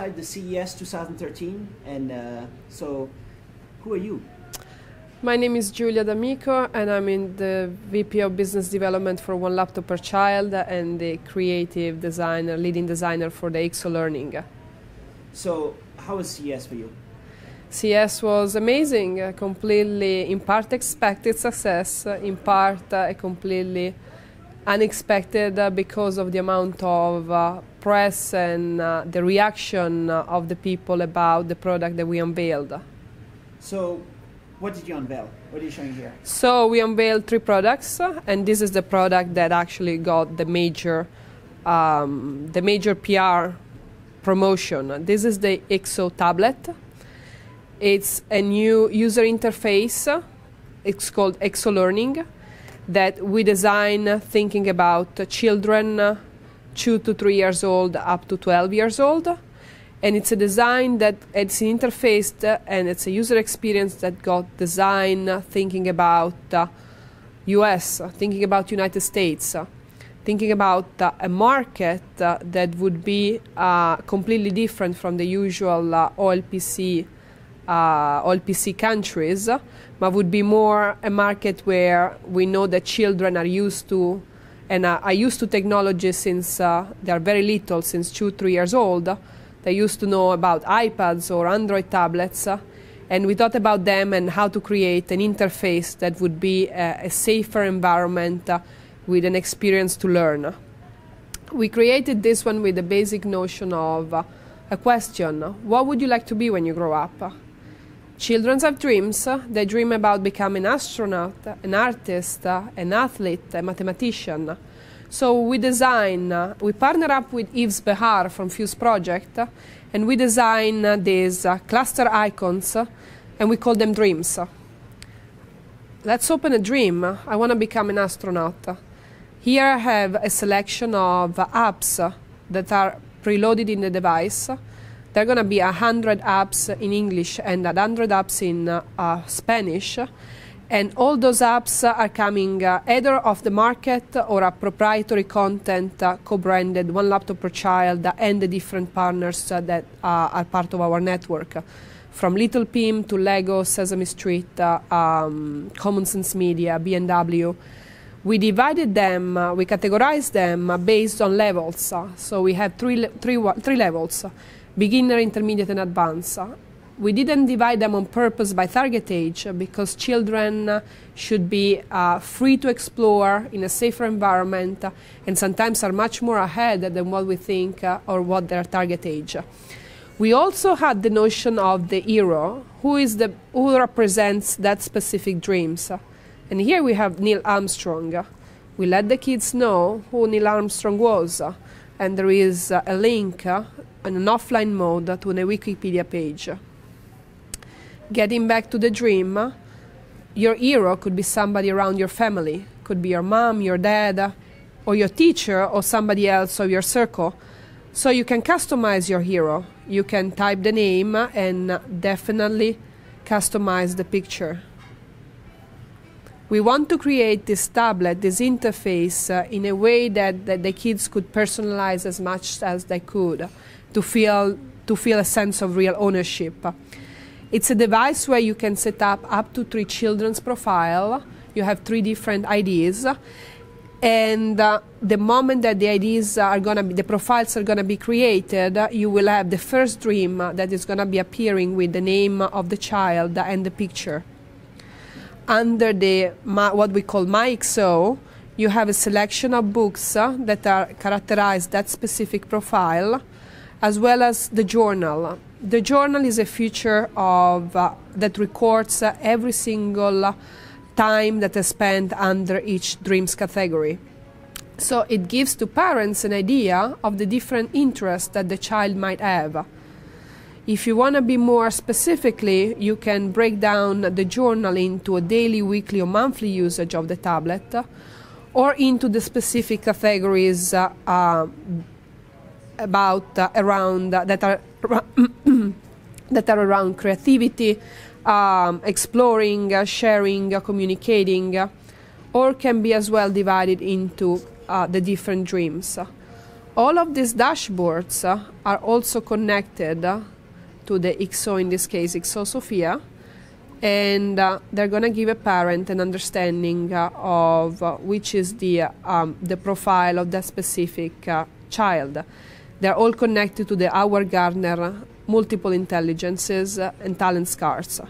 outside the CES 2013, and so who are you? My name is Giulia D'Amico, and I'm in the VP of Business Development for One Laptop per Child and the creative designer, leading designer for the XO Learning. So how was CES for you? CES was amazing, completely in part expected success, in part completely unexpected because of the amount of press and the reaction of the people about the product that we unveiled. So what did you unveil? What are you showing here? So we unveiled three products, and this is the product that actually got the major PR promotion. This is the XO tablet. It's a new user interface. It's called XO Learning, that we design thinking about children 2 to 3 years old up to 12 years old. And it's a design that it's an interface and it's a user experience that got design thinking about US, thinking about United States, thinking about a market that would be completely different from the usual OLPC countries, but would be more a market where we know that children are used to and are used to technology since they are very little, since 2-3 years old. They used to know about iPads or Android tablets, and we thought about them and how to create an interface that would be a safer environment with an experience to learn. We created this one with the basic notion of a question: what would you like to be when you grow up? Children have dreams. They dream about becoming an astronaut, an artist, an athlete, a mathematician. So we design, we partner up with Yves Behar from Fuse Project, and we design these cluster icons, and we call them dreams. Let's open a dream. I want to become an astronaut. Here I have a selection of apps that are preloaded in the device. There are going to be 100 apps in English and 100 apps in Spanish, and all those apps are coming either off the market or a proprietary content co-branded One Laptop per Child and the different partners that are part of our network, from Little Pim to Lego, Sesame Street, Common Sense Media, BNW. We divided them, we categorized them based on levels, so we have three levels: beginner, intermediate and advanced. We didn't divide them on purpose by target age because children should be free to explore in a safer environment and sometimes are much more ahead than what we think or what their target age. We also had the notion of the hero, who represents that specific dreams. And here we have Neil Armstrong. We let the kids know who Neil Armstrong was, and there is a link in an offline mode to the Wikipedia page. Getting back to the dream, your hero could be somebody around your family, could be your mom, your dad, or your teacher, or somebody else of your circle. So you can customize your hero. You can type the name and definitely customize the picture. We want to create this tablet, this interface, in a way that the kids could personalize as much as they could to feel a sense of real ownership. It's a device where you can set up to three children's profile. You have three different IDs, and the moment that the IDs are gonna be, the profiles are gonna be created, you will have the first dream that is gonna be appearing with the name of the child and the picture. Under the what we call MyXO, you have a selection of books that are characterized that specific profile, as well as the journal. The journal is a feature of, that records every single time that is spent under each dreams category. So it gives to parents an idea of the different interests that the child might have. If you want to be more specifically, you can break down the journal into a daily, weekly or monthly usage of the tablet, or into the specific categories that are around creativity, exploring, sharing, communicating, or can be as well divided into the different dreams. All of these dashboards are also connected to the XO, in this case XO Sophia, and they're going to give a parent an understanding of which is the profile of that specific child. They're all connected to the Howard Gardner multiple intelligences and talent scars.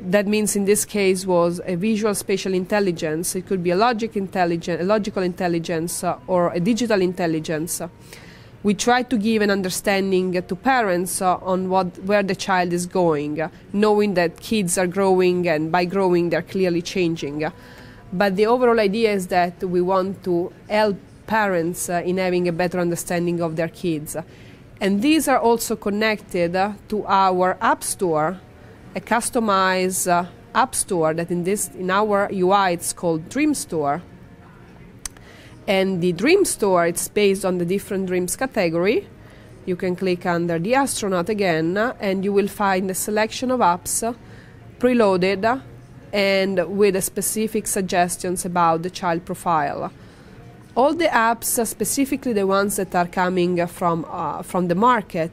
That means in this case was a visual spatial intelligence, it could be a logical intelligence or a digital intelligence. We try to give an understanding to parents on where the child is going, knowing that kids are growing, and by growing they're clearly changing. But the overall idea is that we want to help parents in having a better understanding of their kids. And these are also connected to our App Store, a customized app store that in our UI it's called Dream Store. And the Dream Store, it's based on the different dreams category. You can click under the astronaut again and you will find a selection of apps preloaded and with specific suggestions about the child profile. All the apps, specifically the ones that are coming from the market,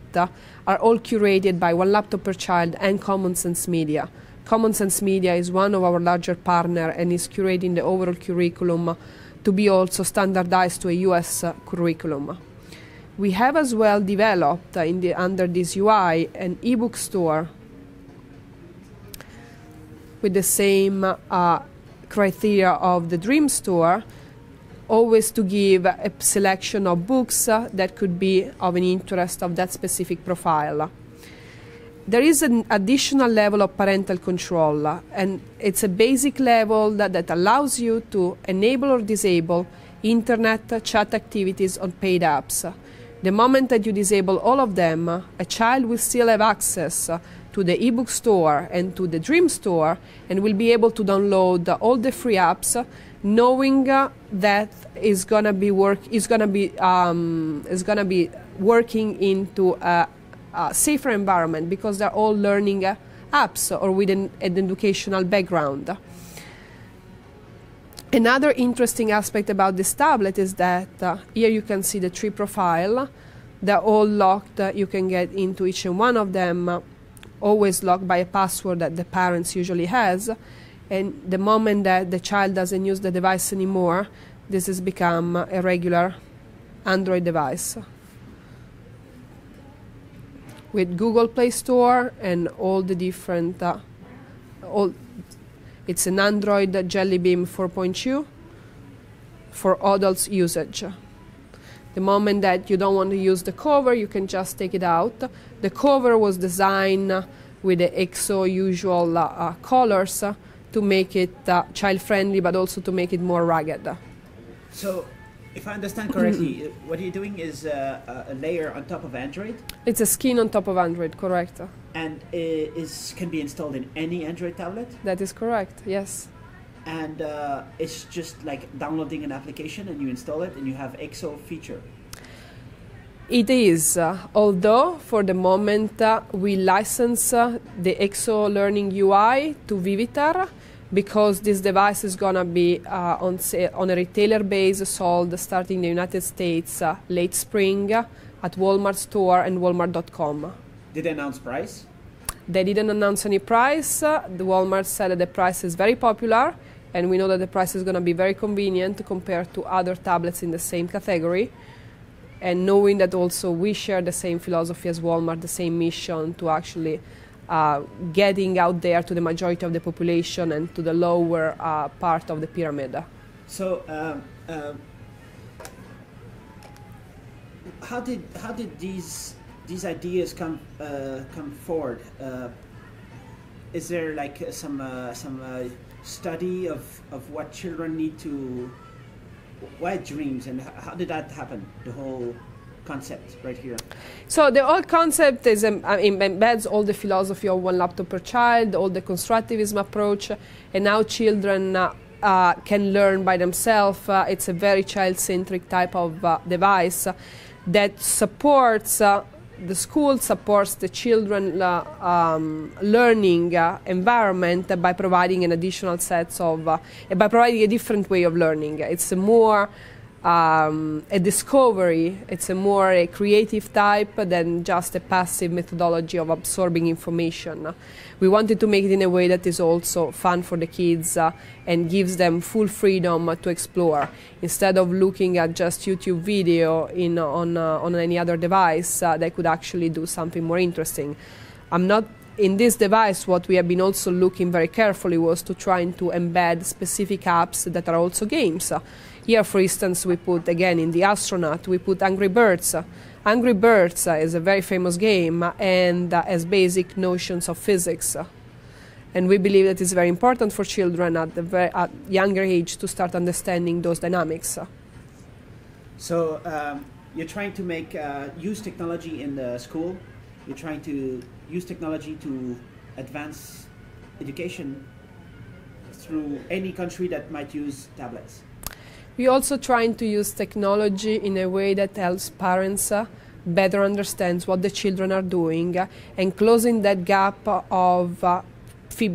are all curated by One Laptop per Child and Common Sense Media. Common Sense Media is one of our larger partners and is curating the overall curriculum to be also standardized to a US curriculum. We have as well developed under this UI an ebook store with the same criteria of the Dream Store, always to give a selection of books that could be of an interest of that specific profile. There is an additional level of parental control, and it's a basic level that allows you to enable or disable internet chat activities on paid apps. The moment that you disable all of them, a child will still have access to the ebook store and to the Dream Store, and will be able to download all the free apps, knowing that is gonna be working into a safer environment, because they're all learning apps or with an educational background. Another interesting aspect about this tablet is that here you can see the tree profile. They're all locked. You can get into each and one of them, always locked by a password that the parents usually has. And the moment that the child doesn't use the device anymore, this has become a regular Android device. With Google Play Store and all the different, it's an Android Jelly Bean 4.2 for adults usage. The moment that you don't want to use the cover, you can just take it out. The cover was designed with the XO usual colors to make it child-friendly, but also to make it more rugged. So, if I understand correctly, what you're doing is a layer on top of Android? It's a skin on top of Android, correct. And it can be installed in any Android tablet? That is correct, yes. And it's just like downloading an application and you install it and you have XO feature? It is, although for the moment we license the XO Learning UI to Vivitar, because this device is going to be on a retailer base, sold starting in the United States late spring at Walmart store and Walmart.com. Did they announce price? They didn't announce any price. The Walmart said that the price is very popular, and we know that the price is going to be very convenient compared to other tablets in the same category. And knowing that also we share the same philosophy as Walmart, the same mission to actually getting out there to the majority of the population and to the lower part of the pyramid. So, how did these ideas come forward? Is there like some study of what children need to? Why dreams, and how did that happen, the whole concept right here? So the whole concept is, embeds all the philosophy of One Laptop per Child, all the constructivism approach, and how children can learn by themselves. It's a very child-centric type of device that supports the school, supports the children learning environment by providing an additional set of by providing a different way of learning. It's a more a discovery. It's a more a creative type than just a passive methodology of absorbing information. We wanted to make it in a way that is also fun for the kids and gives them full freedom to explore. Instead of looking at just YouTube video on any other device, they could actually do something more interesting. In this device, what we have been also looking very carefully was to trying to embed specific apps that are also games. Here, for instance, we put, again, in the astronaut, we put Angry Birds. Angry Birds is a very famous game and has basic notions of physics. And we believe that it's very important for children at younger age to start understanding those dynamics. So you're trying to make use technology in the school. You're trying to use technology to advance education through any country that might use tablets. We're also trying to use technology in a way that helps parents better understand what the children are doing and closing that gap of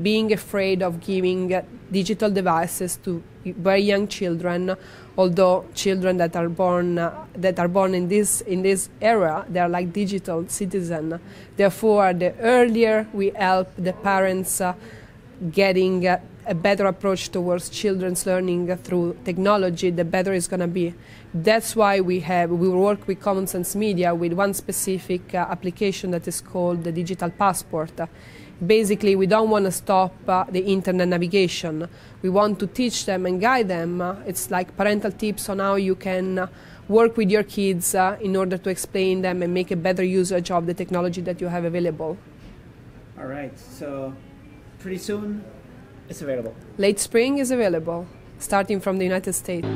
being afraid of giving digital devices to very young children, although children that are born in this era, they are like digital citizens. Therefore, the earlier we help the parents getting a better approach towards children's learning through technology, the better it's going to be. That's why we work with Common Sense Media with one specific application that is called the Digital Passport. Basically, we don't want to stop the internet navigation. We want to teach them and guide them. It's like parental tips on how you can work with your kids in order to explain them and make a better usage of the technology that you have available. All right, so pretty soon it's available. Late spring is available, starting from the United States.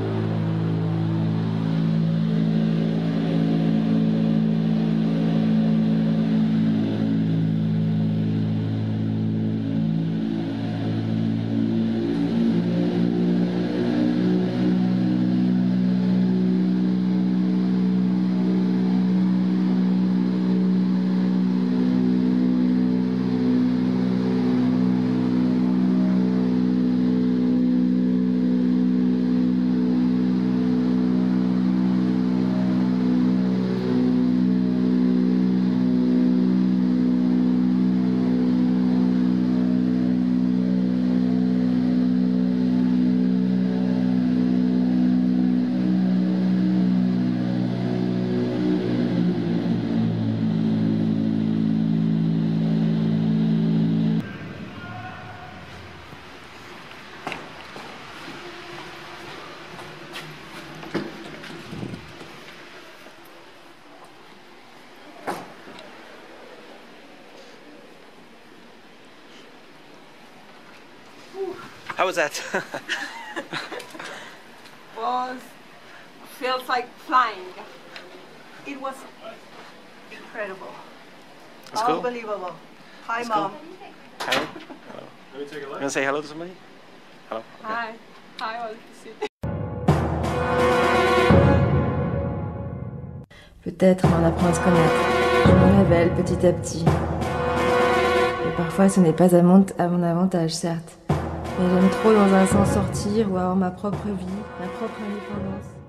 How was that? Well, feels like flying. It was incredible. That's unbelievable. Cool. Hi, that's Mom. Cool. Hi. Hello. Let me take a look. You want to say hello to somebody? Hello. Okay. Hi. Hi, all. Peut-être on apprend à se connaître. Je me révèle petit à petit. Et parfois, ce n'est pas à mon avantage, certes. Mais j'aime trop dans un sens sortir ou avoir ma propre vie, ma propre indépendance.